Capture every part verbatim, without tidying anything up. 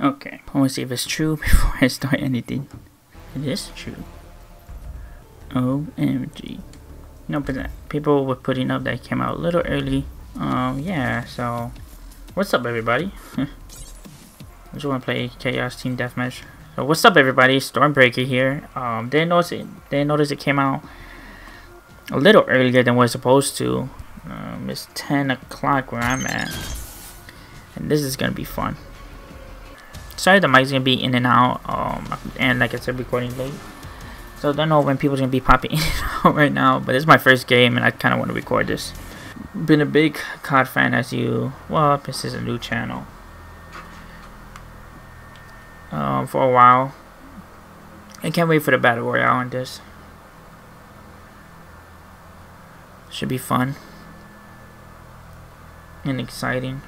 Okay, I want to see if it's true before I start anything. It is true. O M G. No, but people were putting up that it came out a little early. Um, yeah, so... What's up, everybody? I just want to play Chaos Team Deathmatch. So, what's up, everybody? Stormbreaker here. Um, didn't notice it, didn't notice it came out a little earlier than we're supposed to. Um, it's ten o'clock where I'm at. And this is going to be fun. Sorry the mic's going to be in and out. Um, and like I said, recording late. So I don't know when people's going to be popping in and out right now. But it's my first game and I kind of want to record this. Been a big C O D fan as you. Well, this is a new channel. Um, for a while. I can't wait for the Battle Royale on this. Should be fun. And exciting.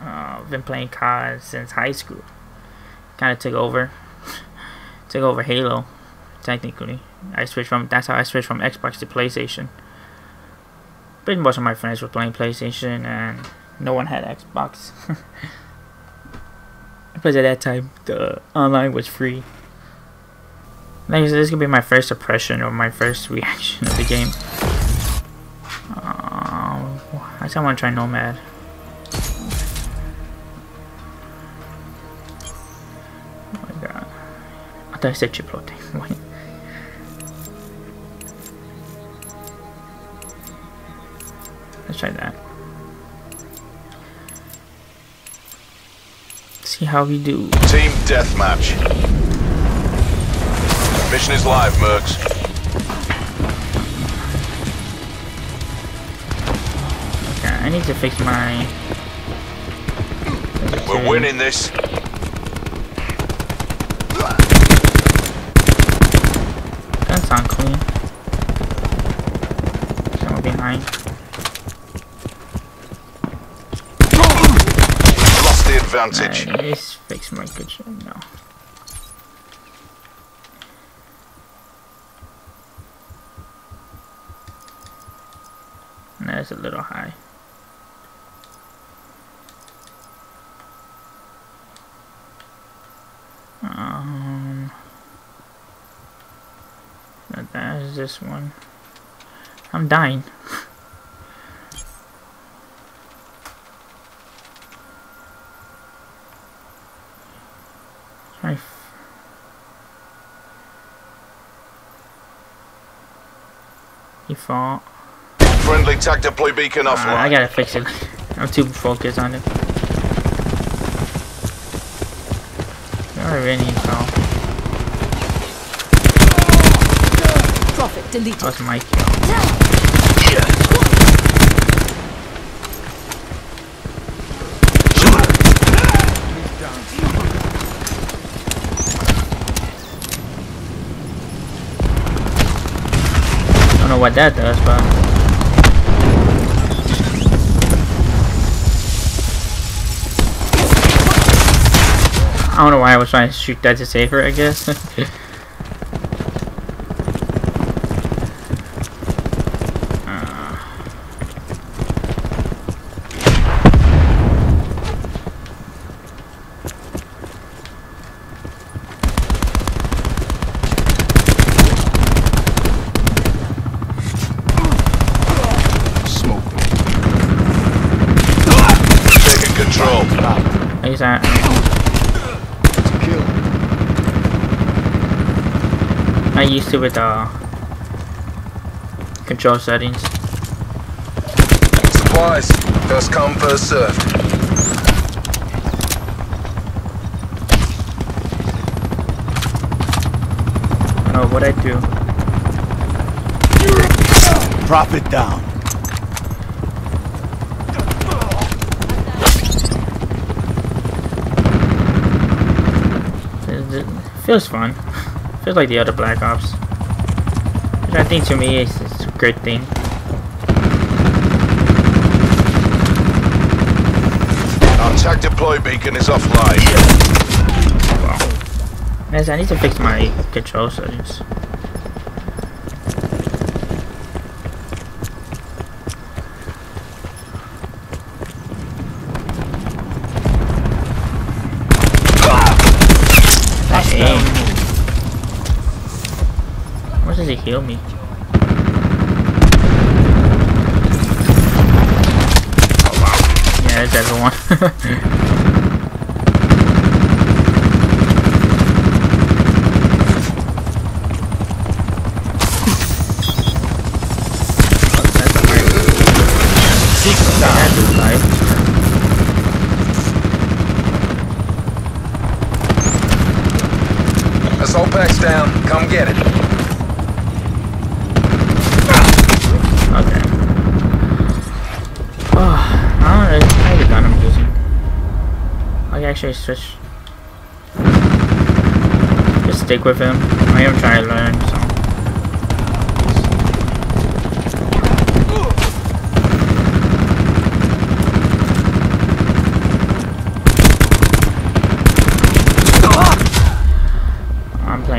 Uh, I've been playing C O D since high school. Kind of took over, took over Halo. Technically, I switched from. That's how I switched from Xbox to PlayStation. Pretty much all my friends were playing PlayStation, and no one had Xbox. Because at that time, the online was free. Like I said, this could be my first impression or my first reaction of the game. Um, I guess I want to try Nomad. I said chiplote. Let's try that. See how we do. Team deathmatch. Mission is live, Mercs. Okay, I need to fix my. We're winning this. Sound clean. Someone behind. Lost the advantage. Right, let's fix my kitchen now. That's a little high. Um. That is this one. I'm dying. I default. Friendly tag deploy beacon offline. Uh, I gotta fix it. I'm too focused on it. Not really involved. Delete. That was my kill. I don't know what that does, but I don't know why I was trying to shoot that to save her, I guess. He's at. I used to with the uh, control settings. Supplies. First come, first served. Oh, what I do? Drop it down. Feels fun. Feels like the other Black Ops. Which I think to me is, is a good thing. Our tag deploy beacon is offline. Wow. Yes, I need to fix my control settings. Dang. Why does he heal me? Oh wow. Yeah, it's everyone. Assault pack's down. Come get it. Okay. Oh, I don't know. I have a gun I'm using. I can actually switch. Just stick with him. I am trying to learn, so.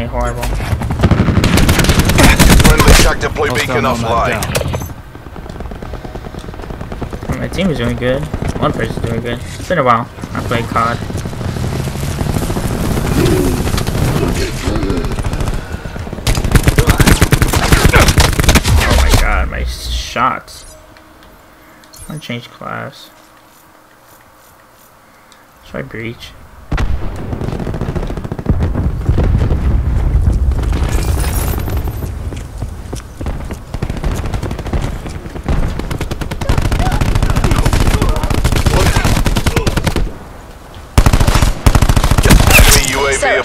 Horrible. Friendly shock deploy beacon offline. Well, my team is doing good. One person's doing good. It's been a while. I played C O D. Oh my god, my shots. I changed class. Should I breach?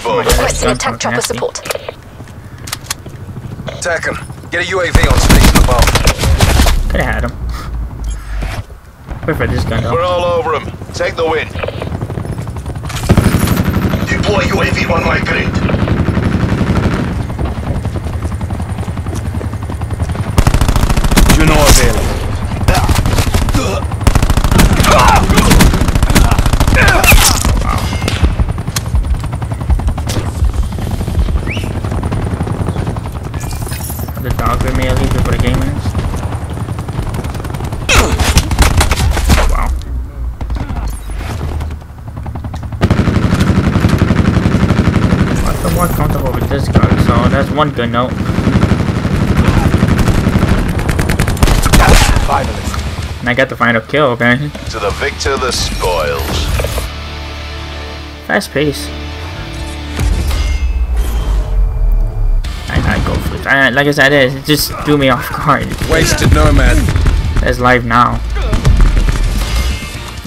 Requesting attack chopper support. Attack him. Get a U A V on station above. Could have had him. Wait for this gun. We're all over him. Take the win. Deploy U A V on my grid. Juno available. I'm more comfortable with this gun, so that's one good note. Finally. And I got the final kill, apparently. To the victor, the spoils. Fast pace. I gotta go for it. I, like I said, it just threw me off guard. Wasted Nomad. That's live now.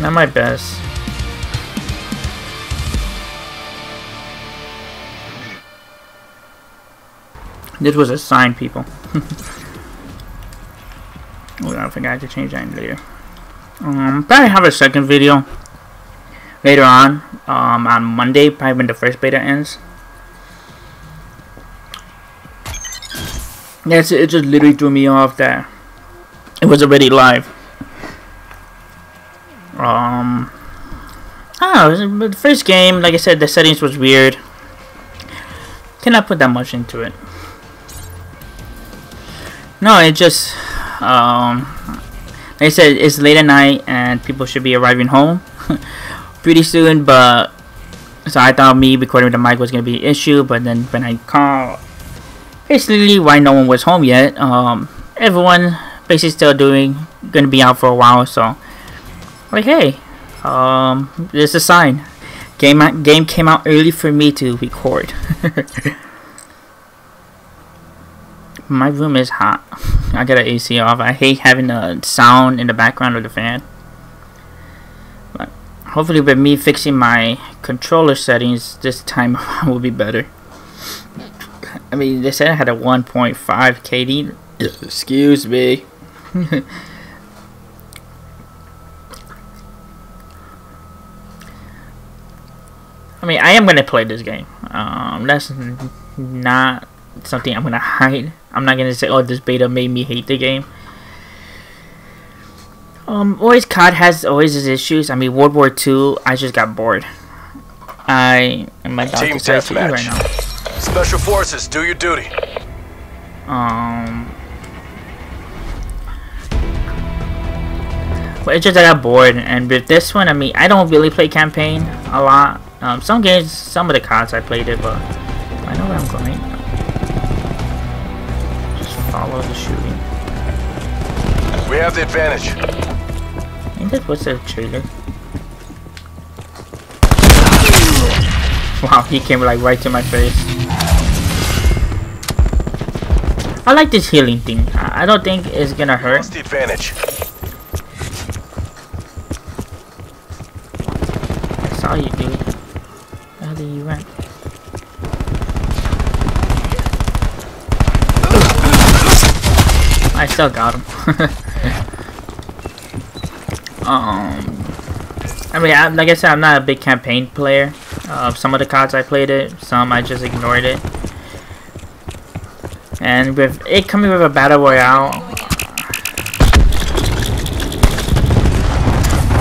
Not my best. This was a sign, people. Oh, I forgot to change that later. Um, probably have a second video later on. Um, on Monday, probably when the first beta ends. Yes, it just literally threw me off that it was already live. Um, I don't know. The first game, like I said, the settings was weird. Cannot put that much into it. No, it just, um, like I said, it's late at night and people should be arriving home pretty soon, but, so I thought me recording with the mic was going to be an issue, but then when I called, basically why no one was home yet, um, everyone basically still doing, going to be out for a while, so, like, hey, um, there's a sign, game, game came out early for me to record. My room is hot. I got an A C off. I hate having the sound in the background of the fan. But hopefully with me fixing my controller settings this time will be better. I mean, they said I had a one point five K D. Excuse me. I mean, I am going to play this game. Um, that's not something I'm going to hide. I'm not going to say, oh, this beta made me hate the game. Um, always C O D has always its issues. I mean, World War Two, I just got bored. I am my team deathmatch right now. Special forces, do your duty. Um, but it's just I got bored, and with this one, I mean, I don't really play campaign a lot. Um, some games, some of the C O Ds I played it, but I know where I'm going. Just follow the shooting. We have the advantage. Ain't that what's a trailer? Wow, he came like right to my face. I like this healing thing. I don't think it's gonna hurt. What's the advantage? I saw you, dude. How did you run? I still got him. um, I mean, I, like I said, I'm not a big campaign player. Uh, some of the C O Ds I played it, some I just ignored it. And with it coming with a battle royale,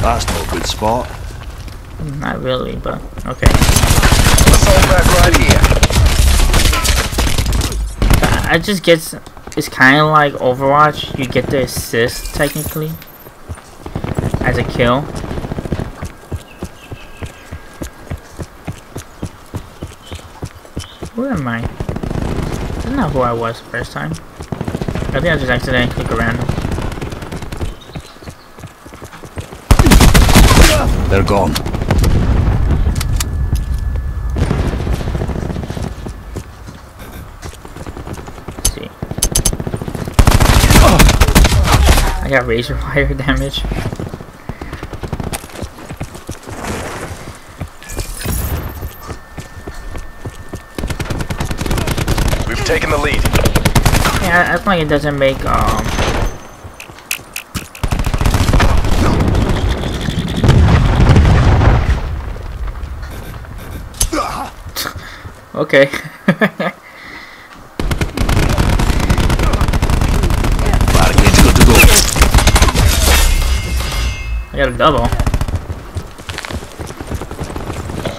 that's no good spot. Not really, but okay. Let's hold back right here. I just get. It's kind of like Overwatch. You get the assist technically as a kill. Where am I? I don't know who I was first time. I think I just accidentally clicked around. They're gone. Let's see. Oh. I got razor wire damage. Taking the lead. Yeah, I, I think it doesn't make um okay. Good to go. I got a double.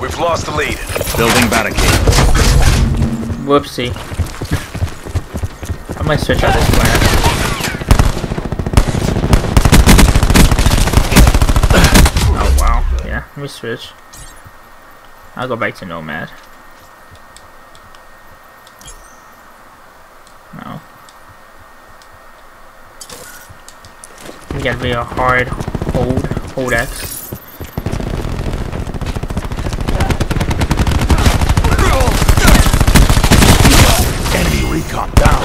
We've lost the lead. Building barricade. Whoopsie. I might switch out this plan. Oh wow, yeah, let me switch. I'll go back to Nomad. No. We gotta be a hard hold, hold X. Enemy recon down.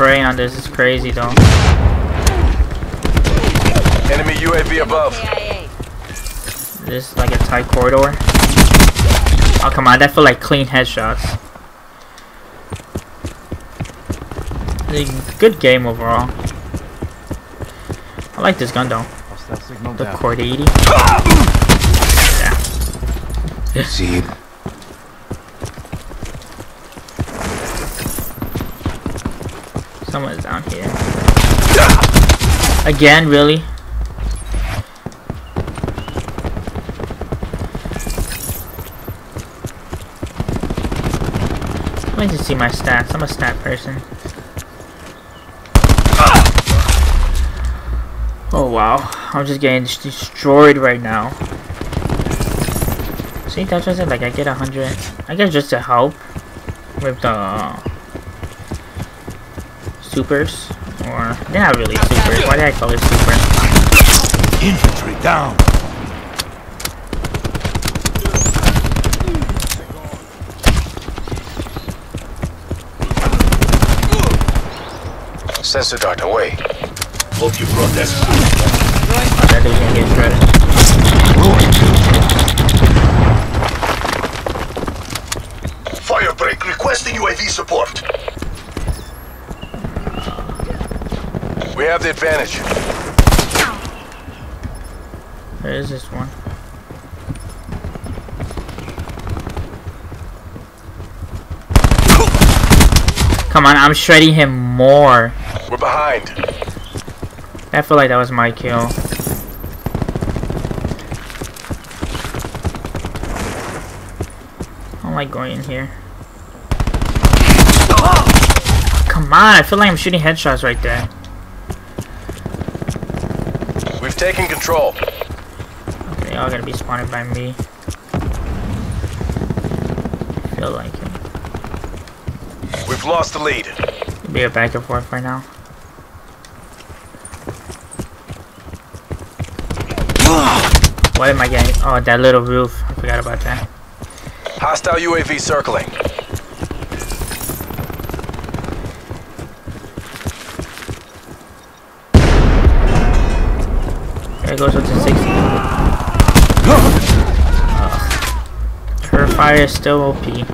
Spray on this is crazy though. Enemy U A V above. This is like a tight corridor. Oh come on, that feel like clean headshots. Good game overall. I like this gun though. The Cord eighty. Yeah. See. Someone's down here. Again, really? I need to see my stats. I'm a stat person. Oh wow. I'm just getting destroyed right now. See, that's just like I get a hundred. I guess just to help with the supers, or they're not really supers. Why did I call it super? Infantry down. Sensor dart away. Hope you brought this. That didn't get shredded. Fire break requesting U A V support. We have the advantage. Where is this one? Come on, I'm shredding him more. We're behind. I feel like that was my kill. How am I going in here? Come on, I feel like I'm shooting headshots right there. Taking control. They all gotta be spotted by me. feel like it. We've lost the lead. It'll be a back and forth right now. What am I getting? Oh, that little roof. I forgot about that. Hostile U A V circling. There goes up to sixty. Oh. Her fire is still O P.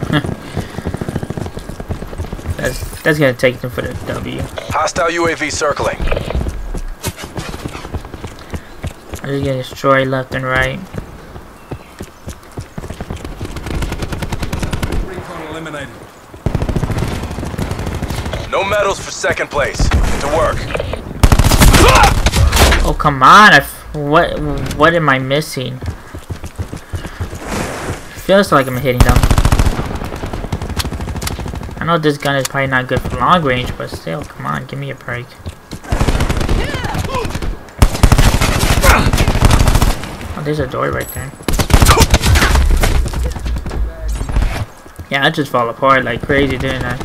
that's that's gonna take them for the W. Hostile U A V circling. I'm just gonna destroy left and right. Recon eliminated. No medals for second place. To work. Oh come on! I What what am I missing? Feels like I'm hitting them. I know this gun is probably not good for long range, but still, come on, give me a break. Oh, there's a door right there. Yeah, I just fall apart like crazy, didn't I?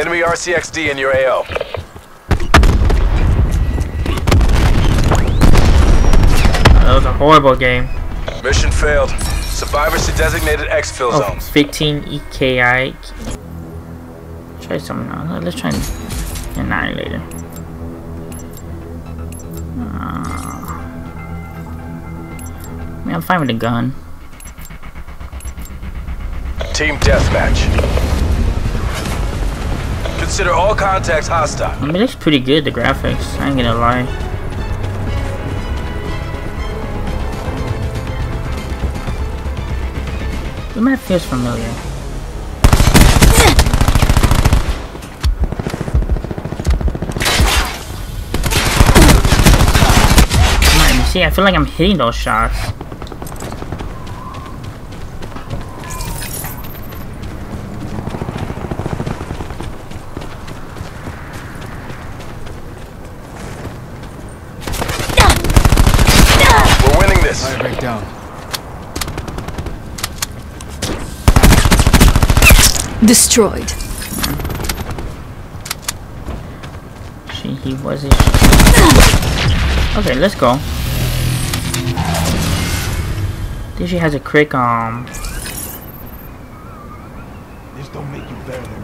Enemy R C X D in your A O. That was a horrible game. Mission failed. Survivors to designated exfil oh, zones. fifteen E K I. Try something else. Let's try an annihilator. Uh, I mean, I'm fine with the gun. Team deathmatch. Consider all contacts hostile. I mean, it looks pretty good, the graphics. I ain't gonna lie. The map feels familiar. Come on, you see, I feel like I'm hitting those shots. We're winning this. All right, break down. Destroyed. She, he was a she. Okay, let's go. This she has a quick um. This don't make you better than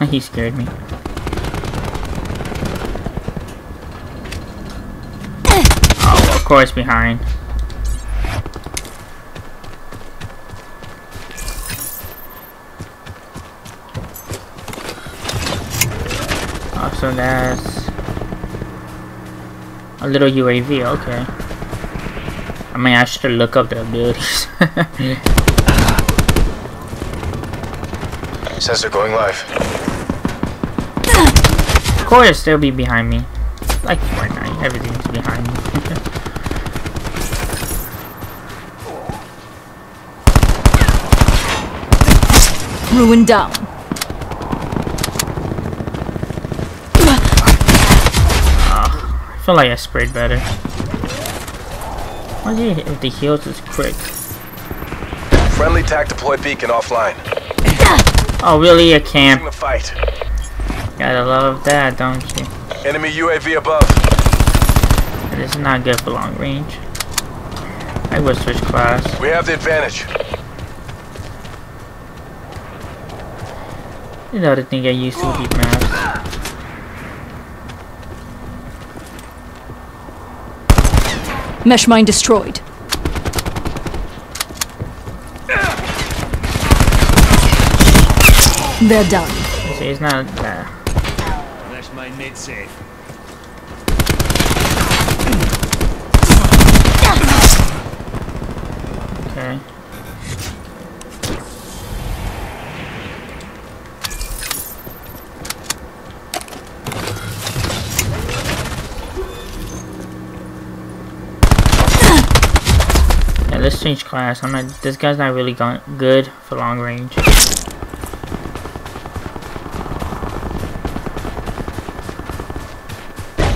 me. He scared me. Of course, behind. Also, that's a little U A V. Okay. I mean, I should look up the abilities. Sensor going live. Of course, they'll be behind me. Like Fortnite, everything's behind me. Ruined down. Oh, I feel like I sprayed better. Why did if the heals is quick? Friendly tac deploy beacon offline. Oh really? A camp. The fight. Gotta love that, don't you? Enemy U A V above. This is not good for long range. I will switch class. We have the advantage. You know the thing I used to keep maps. Mesh mine destroyed. They're done. See, it's not there. Mesh mine made safe. Okay. Let's change class. I'm not. This guy's not really good for long range.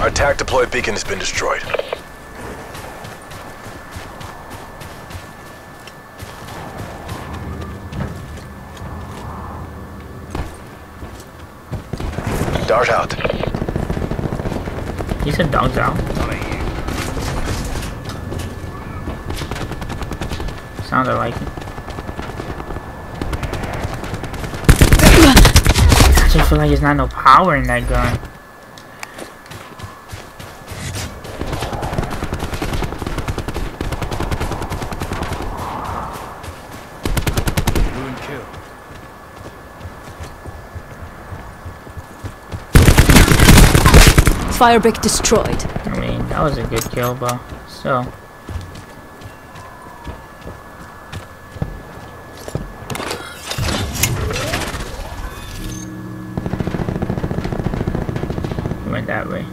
Our TAC deploy beacon has been destroyed. Dart out. You said dart out? Sounded like it. I just feel like there's not no power in that gun. Firebrick destroyed. I mean, that was a good kill, but so. We went that way.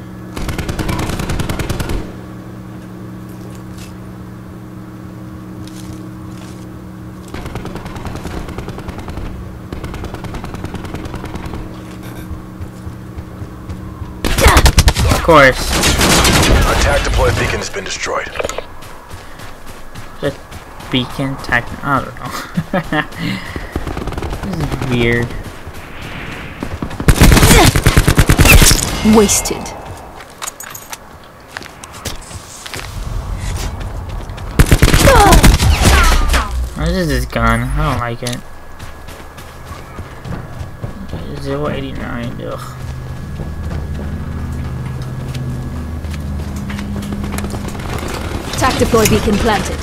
Of course. Our TAC deploy beacon has been destroyed. The beacon TAC, I don't know. This is weird. Wasted. Oh, this is gun. I don't like it. zero eight nine. Ugh. TAC deploy beacon planted.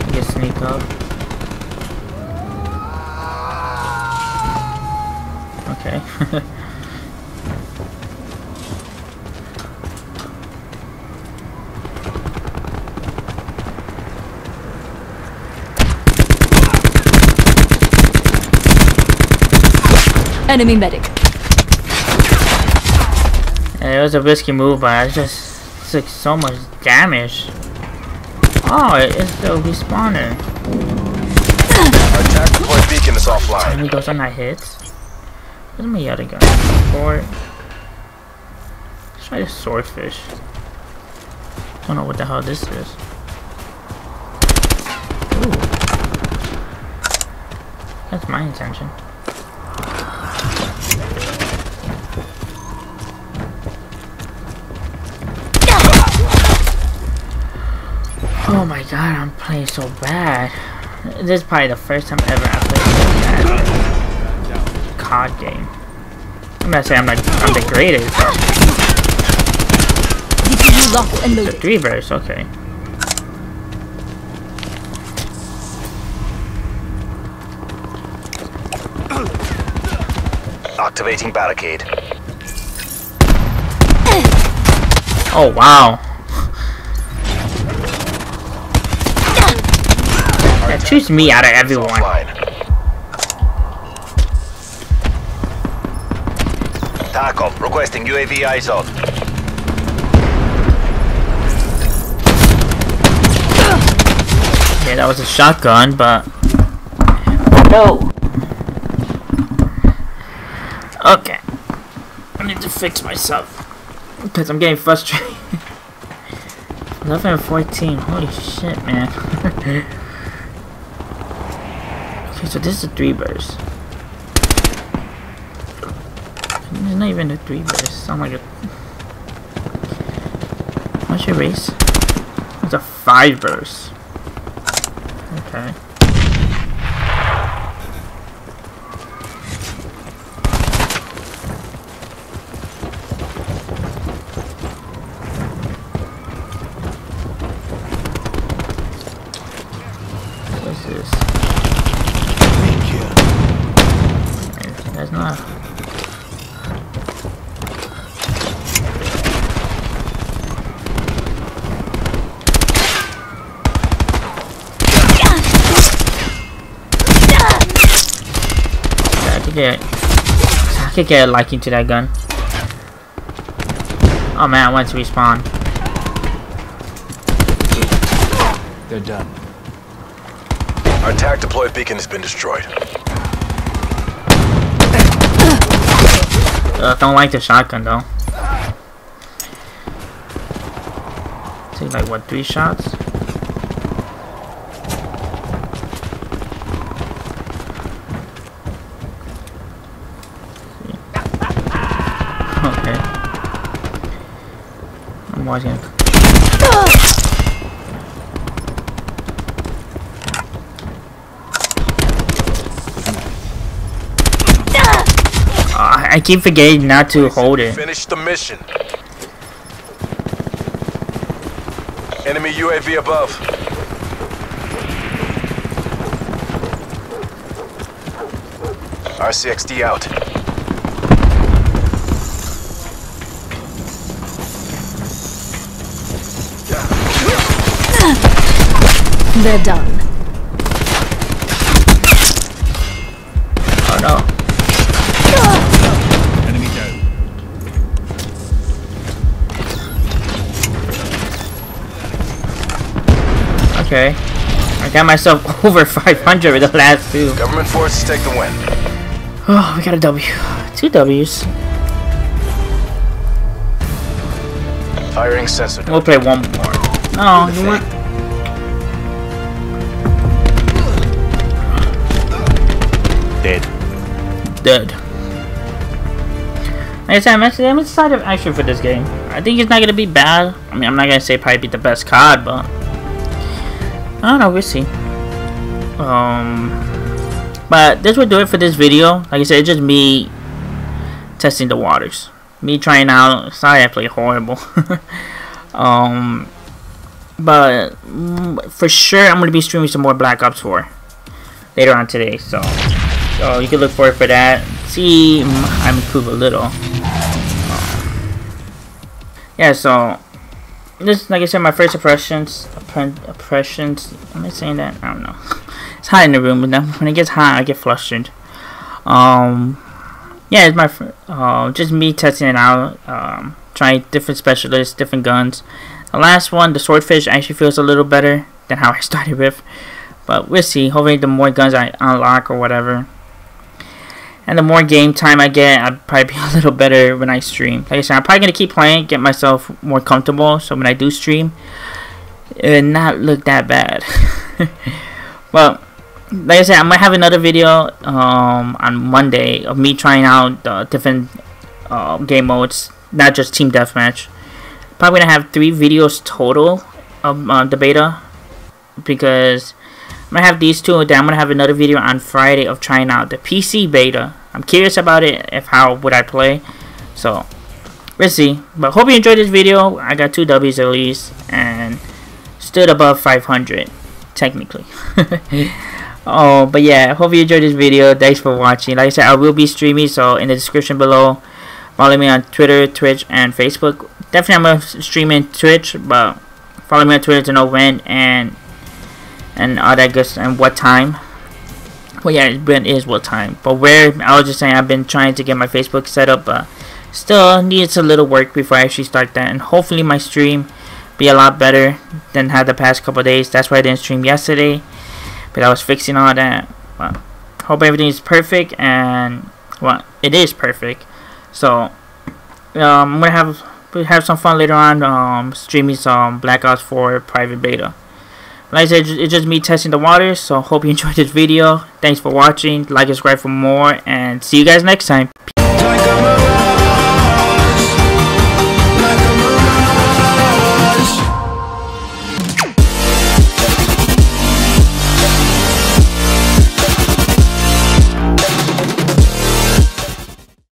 Can you sneak up? Okay. Enemy medic. It was a risky move, but I just took so much damage. Oh, it is the respawner. Our TAC deploy beacon is offline. Maybe those are not hits. Where's my other gun? Cord. Let's try the swordfish. I don't know what the hell this is. Ooh. That's my intention. Oh my god, I'm playing so bad. This is probably the first time ever I played so bad C O D game. I'm not saying I'm like I'm the greatest. It's a three burst, okay. Activating barricade. Oh wow. Choose me out of everyone. Tarkov requesting U A V eyes out. Yeah, that was a shotgun, but no. Okay, I need to fix myself because I'm getting frustrated. eleven and fourteen. Holy shit, man. Okay, so this is a three burst. It's not even a three burst. Oh my god. What's your race? It's a five burst. Okay. Yeah, I could get a liking to that gun. Oh man, I want to respawn. They're done. Our TAC deploy beacon has been destroyed. Uh, don't like the shotgun though. Take like what, three shots? Okay. I'm watching it. Uh, I keep forgetting not to hold it. Finish the mission. Enemy U A V above. R C X D out. They're done. Oh no. Enemy down. Okay. I got myself over five hundred with the last two. Government forces take the win. Oh, we got a W. Two W's. Firing sensor. We'll play one more. No, you want... Dead. Dead. Like I said, I'm, actually, I'm excited actually for this game. I think it's not going to be bad. I mean, I'm not going to say probably be the best C O D, but... I don't know, we'll see. Um, but this will do it for this video. Like I said, it's just me testing the waters. Me trying out. Sorry, I played horrible. um, but for sure, I'm going to be streaming some more Black Ops four later on today. So, so you can look forward for that. See, I improve a little. Um, yeah, so... This, like I said, my first impressions. Impressions. Am I saying that? I don't know. It's hot in the room, but when it gets hot, I get flustered. Um, yeah, it's my uh, just me testing it out, um, trying different specialists, different guns. The last one, the swordfish, actually feels a little better than how I started with, but we'll see. Hopefully, the more guns I unlock or whatever, and the more game time I get, I'll probably be a little better when I stream. Like I said, I'm probably going to keep playing, get myself more comfortable, so when I do stream, it will not look that bad. But, like I said, I might have another video um, on Monday of me trying out the different uh, game modes, not just Team Deathmatch. Probably going to have three videos total of uh, the beta, because... I'm going to have these two, then I'm going to have another video on Friday of trying out the P C beta. I'm curious about it, if how would I play. So, we'll see. But hope you enjoyed this video. I got two W's at least, and stood above five hundred, technically. Oh, but yeah, hope you enjoyed this video. Thanks for watching. Like I said, I will be streaming, so in the description below, follow me on Twitter, Twitch, and Facebook. Definitely I'm going to stream in Twitch, but follow me on Twitter to know when, and... and all that good stuff, and what time. Well, yeah, it is what time. But where, I was just saying, I've been trying to get my Facebook set up, but still needs a little work before I actually start that. And hopefully my stream be a lot better than had the past couple days. That's why I didn't stream yesterday, but I was fixing all that. But hope everything is perfect, and well, it is perfect. So um, I'm gonna have have some fun later on, um, streaming some Black Ops four private beta. Like I said, it's just me testing the waters, so hope you enjoyed this video. Thanks for watching. Like and subscribe for more, and see you guys next time.